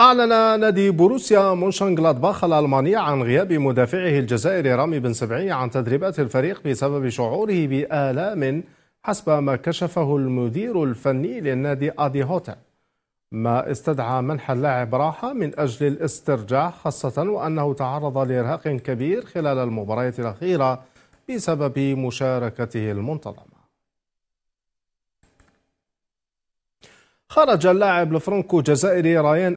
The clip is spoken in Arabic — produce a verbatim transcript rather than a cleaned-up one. أعلن نادي بروسيا مونشنغلادباخ الألماني عن غياب مدافعه الجزائري رامي بن سبعين عن تدريبات الفريق بسبب شعوره بآلام حسب ما كشفه المدير الفني للنادي آدي هوتا، ما استدعى منح اللاعب راحة من أجل الاسترجاع، خاصة وأنه تعرض لإرهاق كبير خلال المباراة الأخيرة بسبب مشاركته المنتظمة. خرج اللاعب الفرنكو جزائري رايان